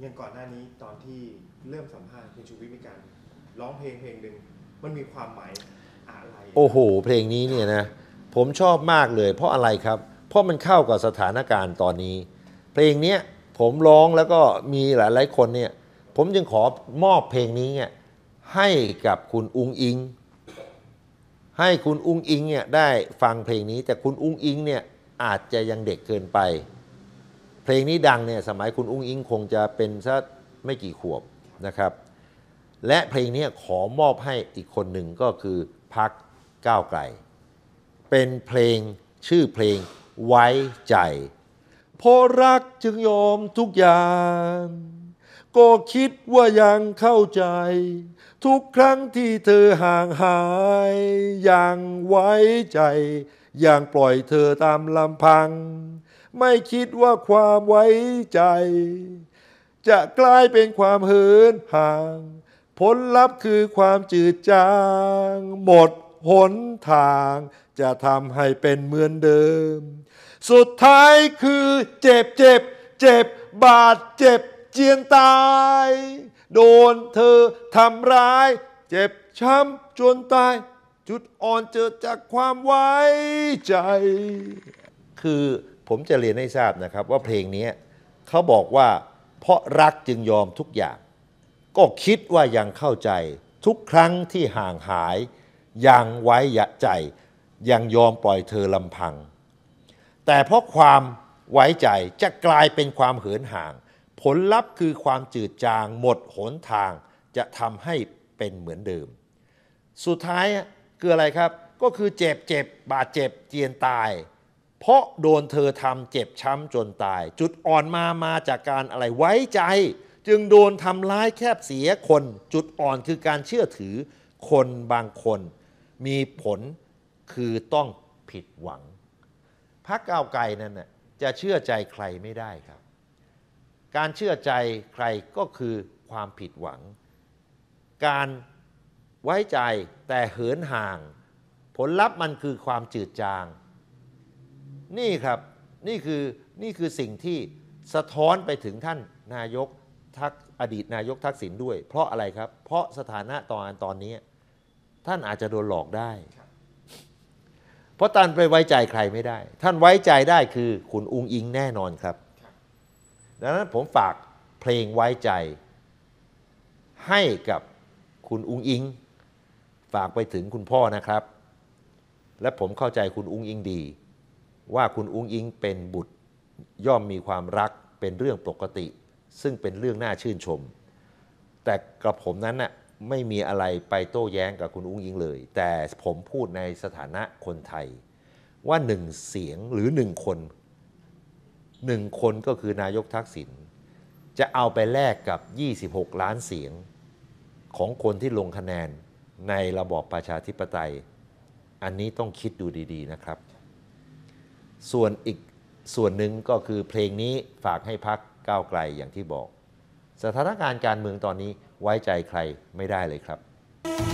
อย่างก่อนหน้านี้ตอนที่เริ่มสัมภาษณ์คุณชูวิทย์มีการร้องเพลงหนึ่งมันมีความหมายอะไรโอ้โหเพลงนี้เนี่ยนะผมชอบมากเลยเพราะอะไรครับเพราะมันเข้ากับสถานการณ์ตอนนี้เพลงนี้ผมร้องแล้วก็มีหลายๆคนเนี่ยผมจึงขอมอบเพลงนี้เนี่ยให้กับคุณอุ๋งอิงให้คุณอุ๋งอิงเนี่ยได้ฟังเพลงนี้แต่คุณอุ๋งอิงเนี่ยอาจจะยังเด็กเกินไปเพลงนี้ดังเนี่ยสมัยคุณอุ๋งอิงคงจะเป็นสักไม่กี่ขวบนะครับและเพลงนี้ขอมอบให้อีกคนหนึ่งก็คือพรรคก้าวไกลเป็นเพลงชื่อเพลงไว้ใจเพราะรักจึงยอมทุกอย่างก็คิดว่ายังเข้าใจทุกครั้งที่เธอห่างหายยังไว้ใจยังปล่อยเธอตามลำพังไม่คิดว่าความไว้ใจจะกลายเป็นความเหินห่างผลลัพธ์คือความจืดจางหมดหนทางจะทำให้เป็นเหมือนเดิมสุดท้ายคือเจ็บบาดเจ็บเจียนตายโดนเธอทำร้ายเจ็บช้ำจนตายจุดอ่อนเจอจากความไว้ใจคือผมจะเรียนให้ทราบนะครับว่าเพลงนี้เขาบอกว่าเพราะรักจึงยอมทุกอย่างก็คิดว่ายังเข้าใจทุกครั้งที่ห่างหายยังไว้ใจยังยอมปล่อยเธอลำพังแต่เพราะความไว้ใจจะกลายเป็นความเหินห่างผลลัพธ์คือความจืดจางหมดหนทางจะทำให้เป็นเหมือนเดิมสุดท้ายคืออะไรครับก็คือเจ็บบาดเจ็บเจียนตายเพราะโดนเธอทำเจ็บช้ำจนตายจุดอ่อนมาจากการอะไรไว้ใจจึงโดนทำร้ายแคบเสียคนจุดอ่อนคือการเชื่อถือคนบางคนมีผลคือต้องผิดหวังพรรคก้าวไกลนั้นน่ะจะเชื่อใจใครไม่ได้ครับการเชื่อใจใครก็คือความผิดหวังการไว้ใจแต่เหินห่างผลลัพธ์มันคือความจืดจางนี่ครับนี่คือสิ่งที่สะท้อนไปถึงท่านนายกอดีตนายกทักษิณด้วยเพราะอะไรครับเพราะสถานะตอนนี้ท่านอาจจะโดนหลอกได้เพราะท่านไปไว้ใจใครไม่ได้ท่านไว้ใจได้คือคุณอุ๋งอิงแน่นอนครับดังนั้นผมฝากเพลงไว้ใจให้กับคุณอุ๋งอิงฝากไปถึงคุณพ่อนะครับและผมเข้าใจคุณอุ๋งอิงดีว่าคุณอุ๋งอิงเป็นบุตรย่อมมีความรักเป็นเรื่องปกติซึ่งเป็นเรื่องน่าชื่นชมแต่กระผมนั้นน่ะไม่มีอะไรไปโต้แย้งกับคุณอุ๋งอิงเลยแต่ผมพูดในสถานะคนไทยว่าหนึ่งเสียงหรือหนึ่งคนก็คือนายกทักษิณจะเอาไปแลกกับ26ล้านเสียงของคนที่ลงคะแนนในระบอบประชาธิปไตยอันนี้ต้องคิดดูดีๆนะครับส่วนอีกส่วนหนึ่งก็คือเพลงนี้ฝากให้พรรคก้าวไกลอย่างที่บอกสถานการณ์การเมืองตอนนี้ไว้ใจใครไม่ได้เลยครับ